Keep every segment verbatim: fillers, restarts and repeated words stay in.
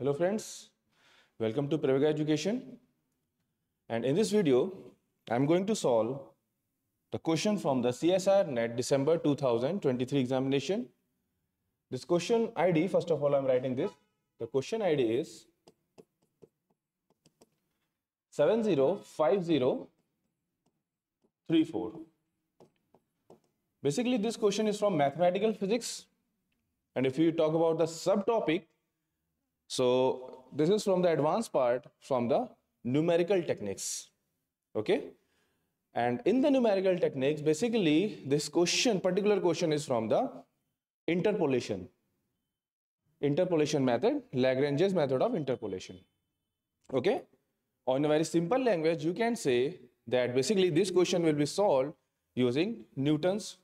Hello friends, welcome to Pravegaa Education, and in this video I am going to solve the question from the C S I R NET December two thousand twenty-three examination. This question I D, first of all I am writing this. The question I D is seven zero five zero three four. Basically this question is from Mathematical Physics, and if you talk about the subtopic, so this is from the advanced part, from the numerical techniques. Okay, and in the numerical techniques, basically this question, particular question, is from the interpolation, interpolation method, Lagrange's method of interpolation. Okay, or in a very simple language, you can say that basically this question will be solved using Newton's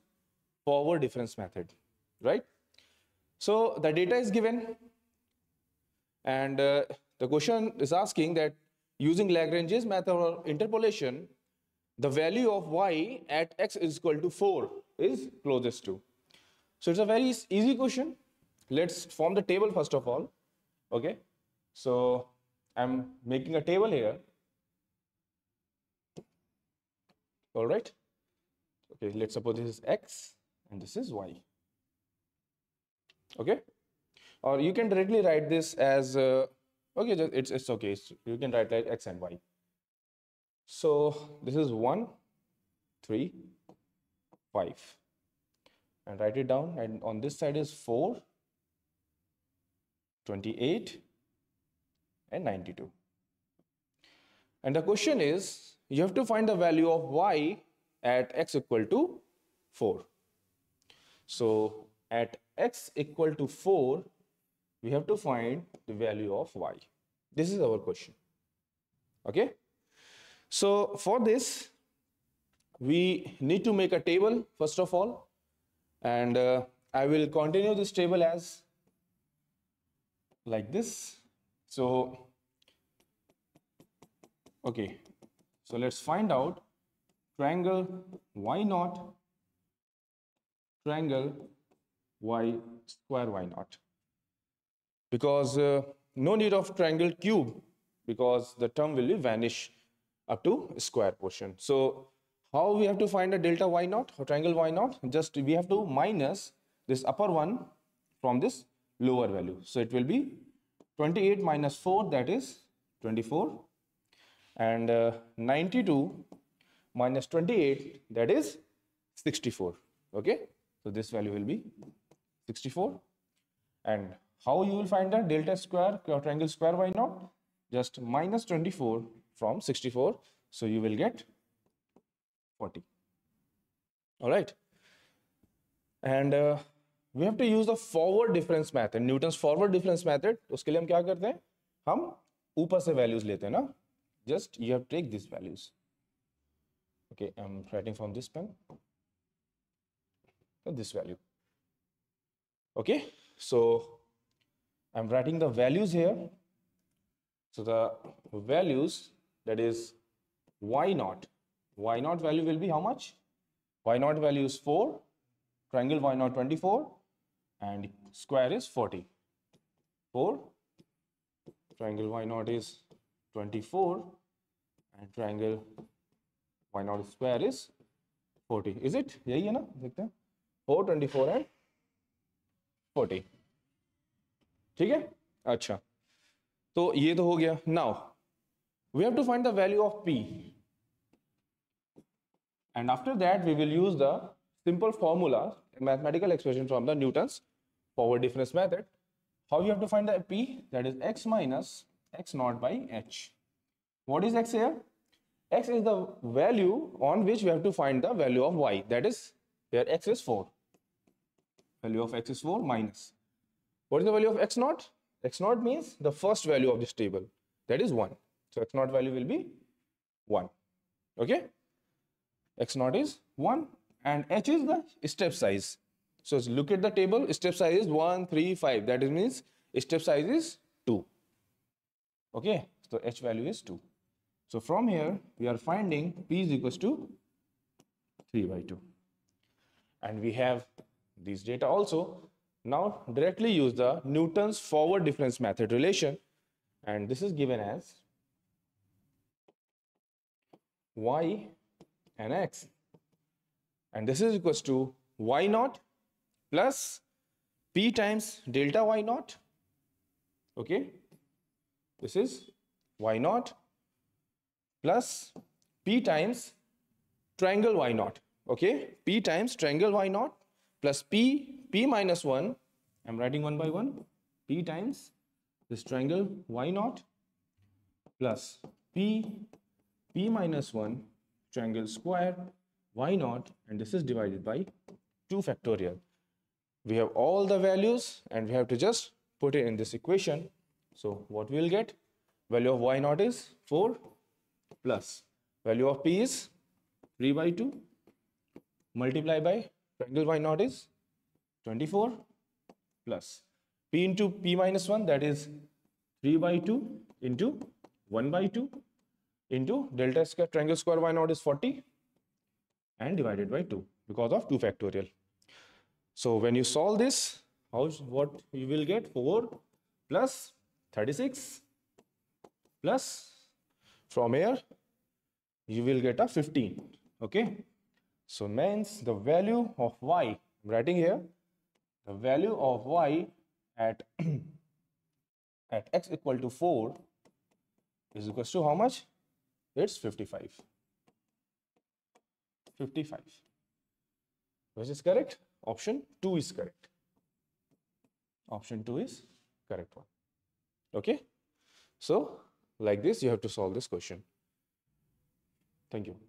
forward difference method, right? So the data is given, and uh, the question is asking that using Lagrange's method of interpolation, the value of y at x is equal to four is closest to. So it's a very easy question. Let's form the table first of all. Okay, so I'm making a table here. All right. Okay, let's suppose this is x and this is y. Okay, or you can directly write this as uh, okay, just, it's it's okay. It's, you can write like x and y. So this is one, three, five, and write it down. And on this side is four, twenty-eight, and ninety-two. And the question is, you have to find the value of y at x equal to four. So at x equal to four, we have to find the value of y. This is our question. Okay, so for this we need to make a table first of all, and uh, I will continue this table as like this. So okay, so let's find out triangle y naught, triangle y square y naught, because uh, no need of triangle cube, because the term will be vanish up to square portion. So how we have to find a delta y naught or triangle y naught? Just we have to minus this upper one from this lower value. So it will be twenty-eight minus four, that is twenty-four, and uh, ninety-two minus twenty-eight, that is sixty-four. Okay, so this value will be sixty-four. And how you will find the delta square or triangle square y naught? Just minus twenty-four from sixty-four, so you will get forty. All right, and uh, we have to use the forward difference method, Newton's forward difference method. उसके लिए हम क्या करते हैं? हम ऊपर से values लेते हैं ना? Just you have to take these values. Okay, I'm writing from this pen. This value. Okay, so I'm writing the values here. So the values, that is y naught. Y naught value will be how much? Y naught value is four, triangle y naught twenty-four, and square is forty. four, triangle y naught is twenty-four, and triangle y naught square is forty. Is it? Yahi hai na? Dekhte hain. four, twenty-four, and forty. ठीक है, अच्छा तो ये तो हो गया. Now we have to find the value of P, and after that we will use the simple formula, mathematical expression from the Newton's forward difference method. How you have to find the P? That is X minus X naught by H. What is X here? X is the value on which we have to find the value of Y. That is here X is four, value of X is four minus. What is the value of x naught? X naught means the first value of this table, that is one. So x naught value will be one. Okay, x naught is one, and h is the step size. So look at the table, step size is one, three, five. That means step size is two. Okay, so h value is two. So from here we are finding p is equals to three by two, and we have these data also. Now directly use the Newton's forward difference method relation and this is given as y and x, and this is equals to y naught plus p times delta y naught. Okay, this is y naught plus p times triangle y naught. Okay, p times triangle y naught plus p, p minus one, I'm writing one by one, p times this triangle y naught plus p, p minus one triangle square y naught, and this is divided by two factorial. We have all the values and we have to just put it in this equation. So what we will get, value of y naught is four plus value of p is three by two multiply by triangle y naught is twenty-four plus p into p minus one, that is three by two into one by two into delta square triangle square y naught is forty and divided by two because of two factorial. So when you solve this, how what you will get, four plus thirty-six plus, from here you will get a fifteen. Okay, so means the value of y, I'm writing here, the value of y at at x equal to four is equals to how much? It's fifty-five, which is correct. Option two is correct. Option two is correct one. Okay, so like this you have to solve this question. Thank you.